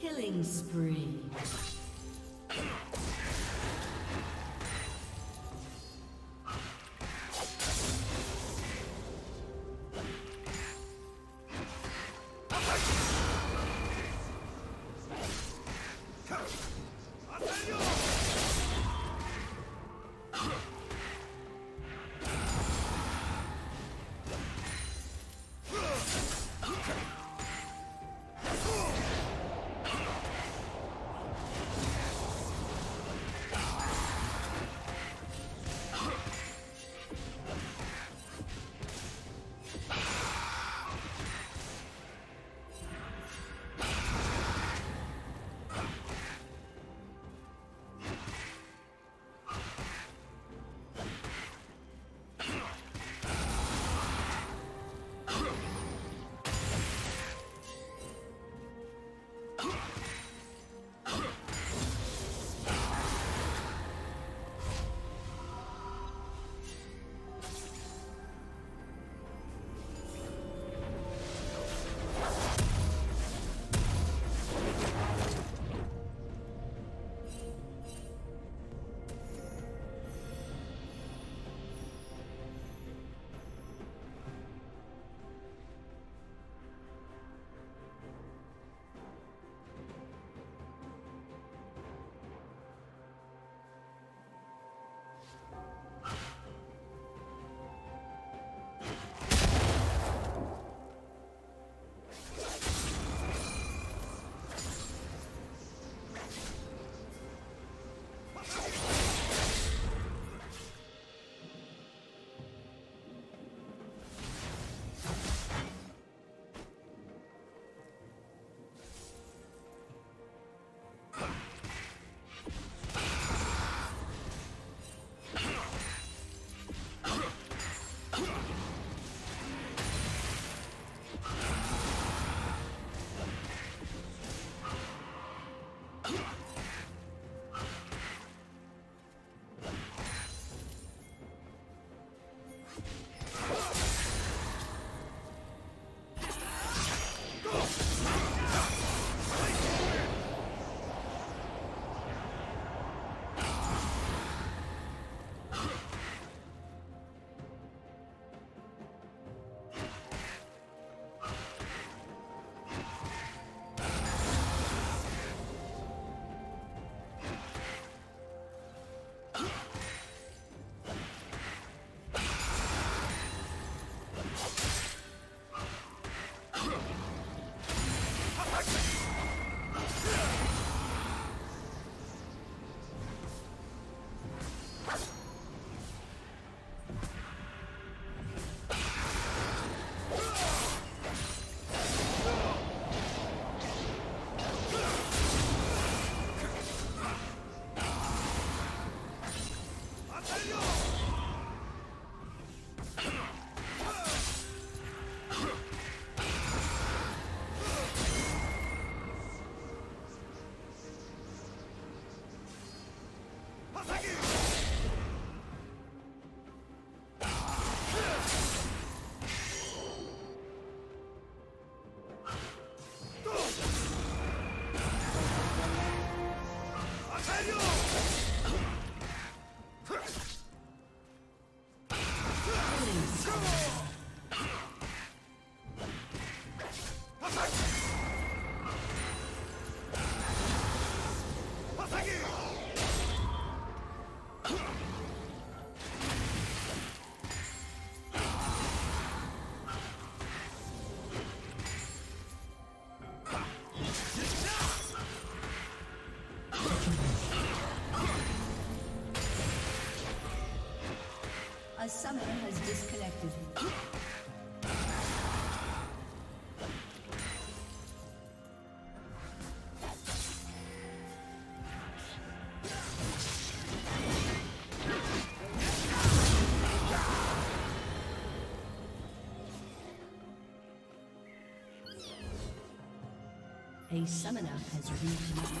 Killing spree. A summoner has disconnected. A summoner has reconnected.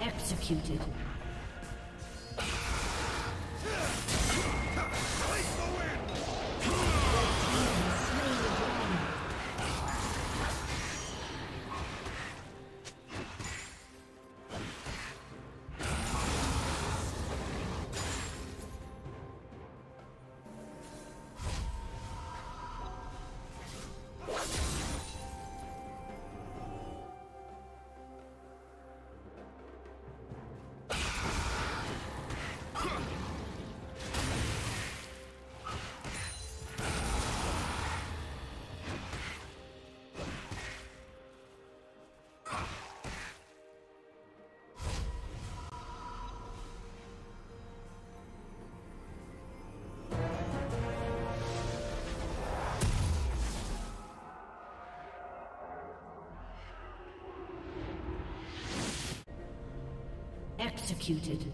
Executed. Executed.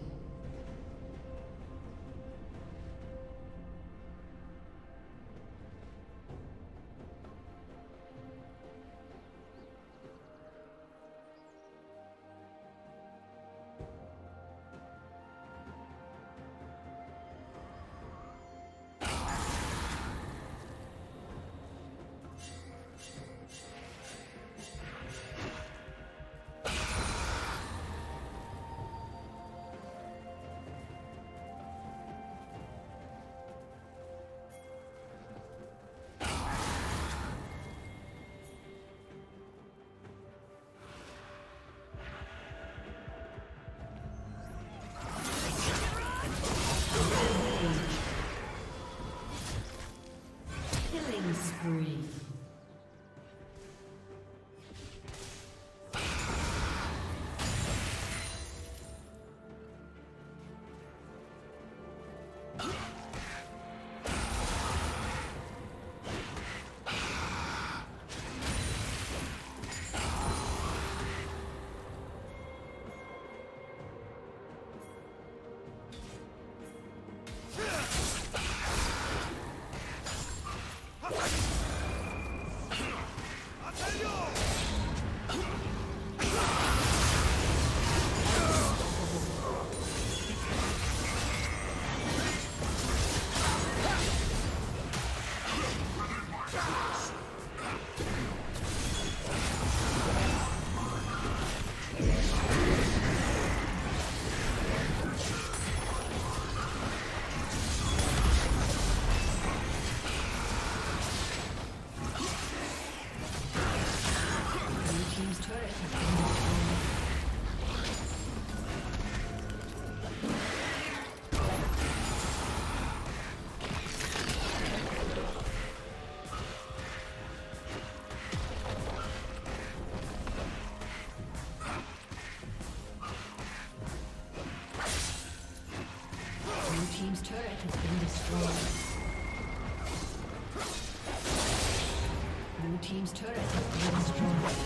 has been destroyed. Blue team's turret has been destroyed.